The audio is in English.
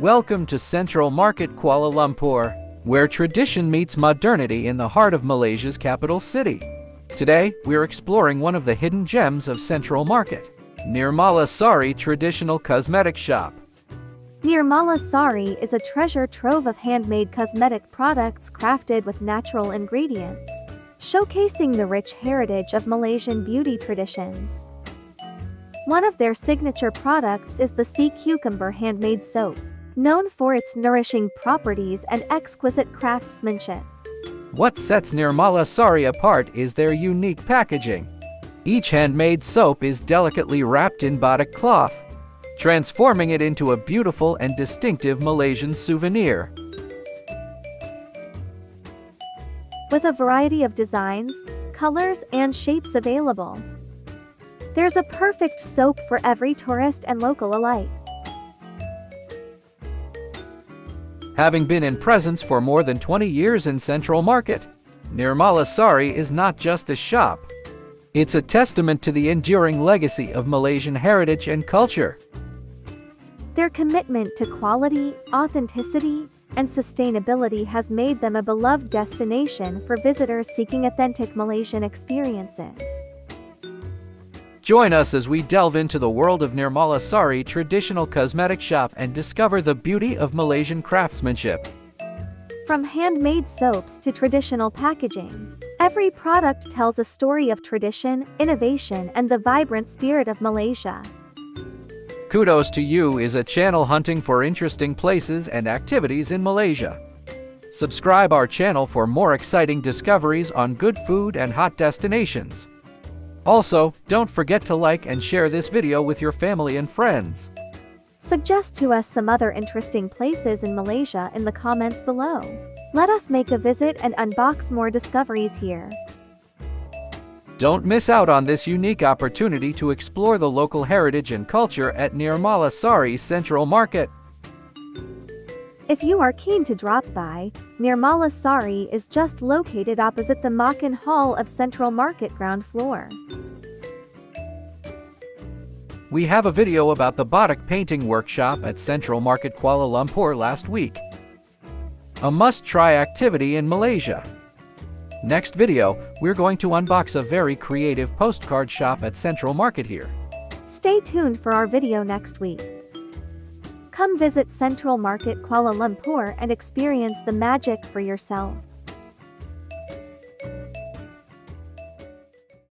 Welcome to Central Market Kuala Lumpur, where tradition meets modernity in the heart of Malaysia's capital city. Today, we're exploring one of the hidden gems of Central Market, Nirmala Sari Traditional Cosmetic Shop. Nirmala Sari is a treasure trove of handmade cosmetic products crafted with natural ingredients, showcasing the rich heritage of Malaysian beauty traditions. One of their signature products is the sea cucumber handmade soap, known for its nourishing properties and exquisite craftsmanship. What sets Nirmala Sari apart is their unique packaging. Each handmade soap is delicately wrapped in batik cloth, transforming it into a beautiful and distinctive Malaysian souvenir. With a variety of designs, colors, and shapes available, there's a perfect soap for every tourist and local alike. Having been in presence for more than 20 years in Central Market, Nirmala Sari is not just a shop. It's a testament to the enduring legacy of Malaysian heritage and culture. Their commitment to quality, authenticity, and sustainability has made them a beloved destination for visitors seeking authentic Malaysian experiences. Join us as we delve into the world of Nirmala Sari Traditional Cosmetic Shop and discover the beauty of Malaysian craftsmanship. From handmade soaps to traditional packaging, every product tells a story of tradition, innovation, and the vibrant spirit of Malaysia. Kudos to You is a channel hunting for interesting places and activities in Malaysia. Subscribe our channel for more exciting discoveries on good food and hot destinations. Also, don't forget to like and share this video with your family and friends. Suggest to us some other interesting places in Malaysia in the comments below. Let us make a visit and unbox more discoveries here. Don't miss out on this unique opportunity to explore the local heritage and culture at Nirmala Sari Central Market. If you are keen to drop by, Nirmala Sari is just located opposite the Makan Hall of Central Market ground floor. We have a video about the Batik painting workshop at Central Market Kuala Lumpur last week. A must-try activity in Malaysia. Next video, we're going to unbox a very creative postcard shop at Central Market here. Stay tuned for our video next week. Come visit Central Market Kuala Lumpur and experience the magic for yourself.